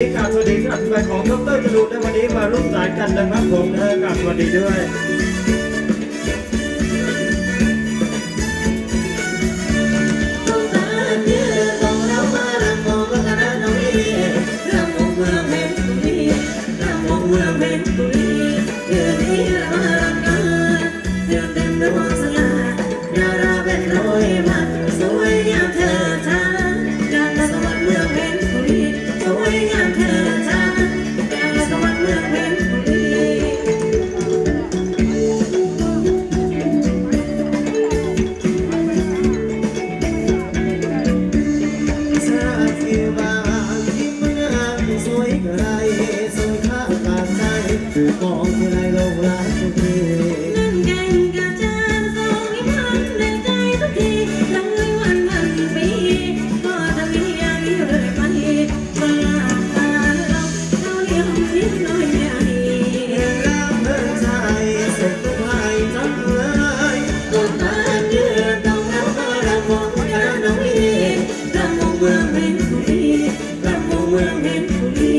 กราบสวัสดีการอธิบายของดร.จรูนในวันนี้มาร่วมสายกันนะครับผมกราบสวัสดีด้วยมองเมื่อไรลงรักทุกทีนั่งแข่งกับจานทรงยิ้มหันในใจทุกทีทำให้วันพันปีก็จะมีอย่างนี้เลยไปตลอดตาเราเราเลี้ยงยิ้มน้อยใหญ่รักเมื่อใจสุดทุกหายจังเลยต้องมาเยือนต้องรักมารักมองกันน้องมีรักมองเมืองเห็นทุกทีรักมองเมืองเห็นทุกที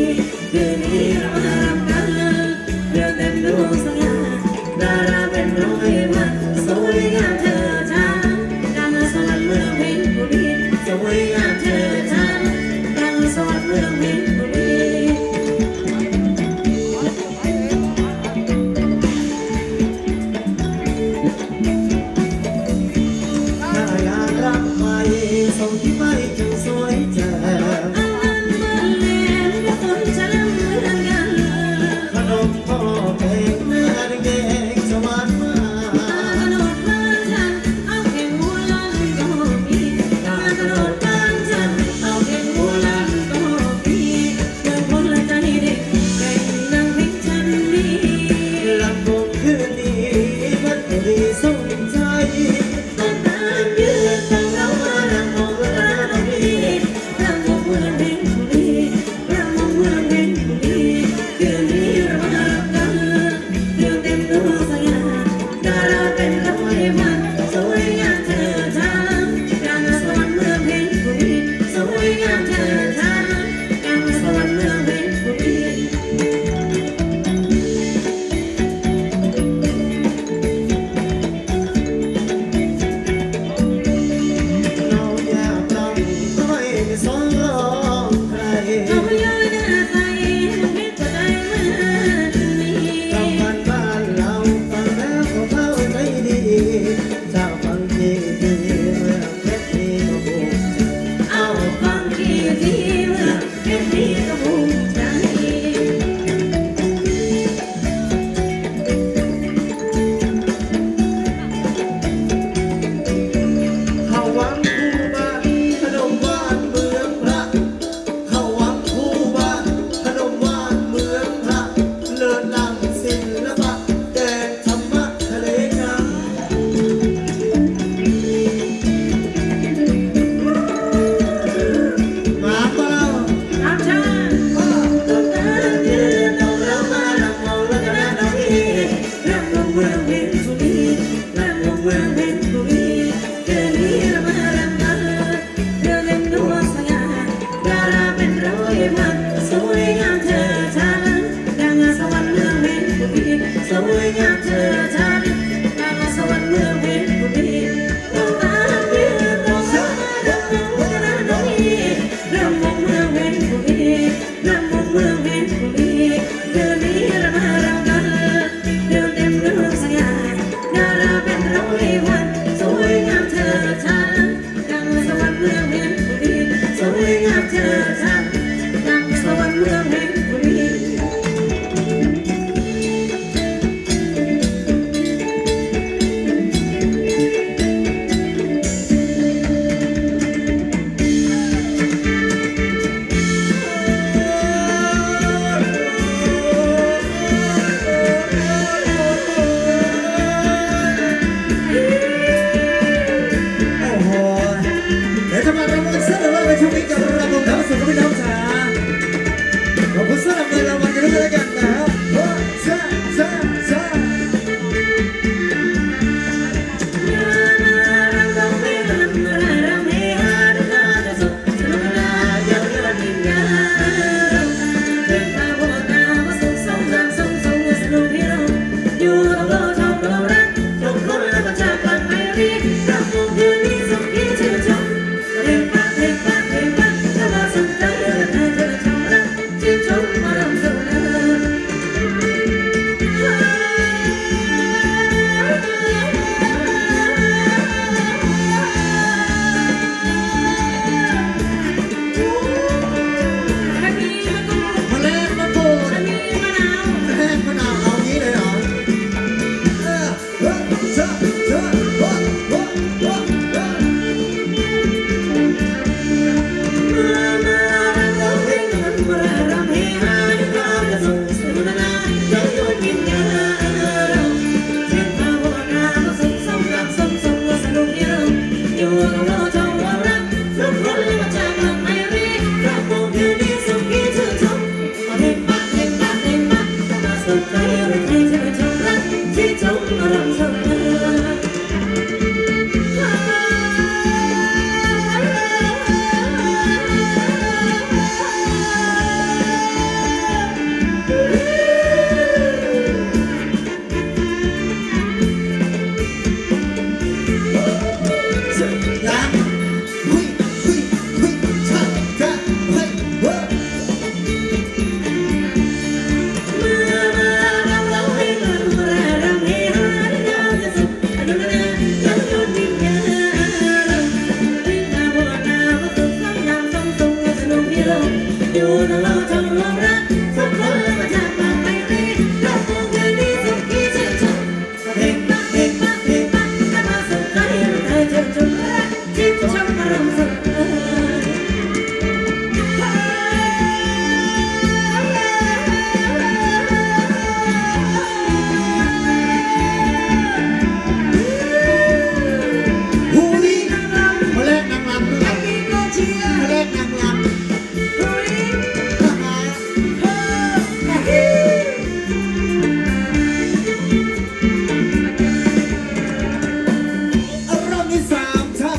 คืนนี้เรามารักกันWe'll be right back.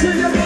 Señor.